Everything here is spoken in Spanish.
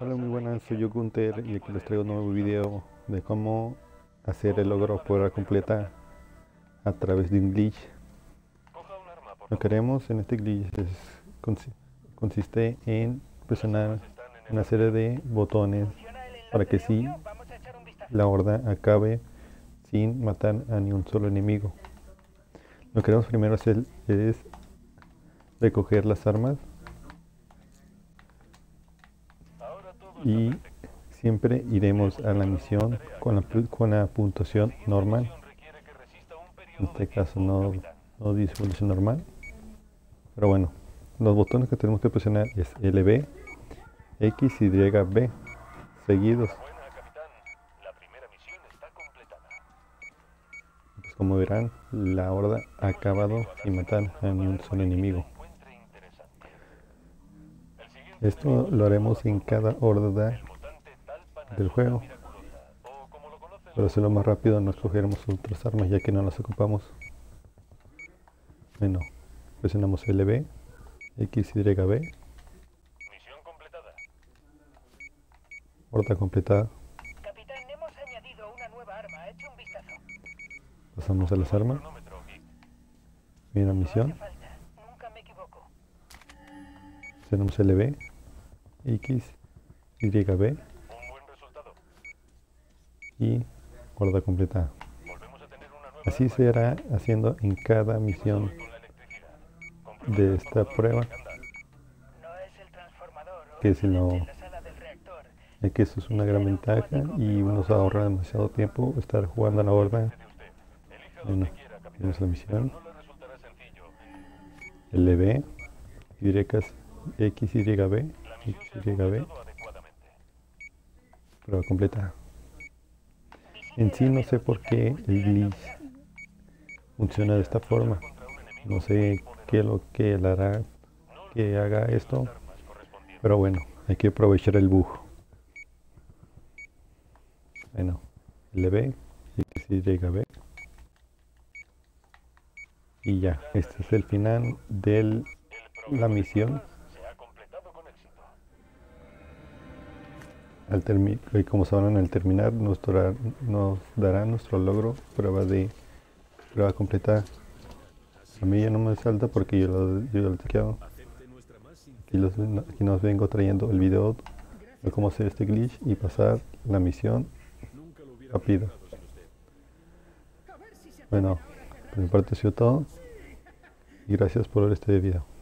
Hola, muy buenas, soy yo Gunter y aquí les traigo un nuevo video de cómo hacer el logro por la completa a través de un glitch. Lo que haremos en este glitch consiste en presionar una serie de botones para que sí la horda acabe sin matar a ni un solo enemigo. Lo que queremos primero hacer es recoger las armas y siempre iremos a la misión con la puntuación normal. En este caso no dice puntuación normal, pero bueno, los botones que tenemos que presionar es LB, X y B seguidos. Pues como verán, la horda ha acabado sin matar a ni un solo enemigo. Esto lo haremos en cada horda del juego. Para hacerlo más rápido nos cogeremos otras armas ya que no las ocupamos. Bueno, presionamos LB, XYB. Horda completada. Pasamos a las armas. Mira misión. Presionamos LB, X, YB y horda completa. Así se irá haciendo en cada misión de esta prueba, que que eso es una gran ventaja y nos ahorra demasiado tiempo estar jugando a la horda. Bueno, tenemos la misión LB, XYB, prueba completa. En sí no sé por qué el glitch funciona de esta forma. No sé qué es lo que le hará que haga esto, pero bueno, hay que aprovechar el bug. Bueno, LB, XYB. Y ya, este es el final de la misión. Como sabrán, al terminar nos dará nuestro logro prueba completa. A mí ya no me salta porque yo lo he chequeado. Aquí nos vengo trayendo el video de cómo hacer este glitch y pasar la misión rápido. Bueno, por mi parte ha sido todo y gracias por ver este video.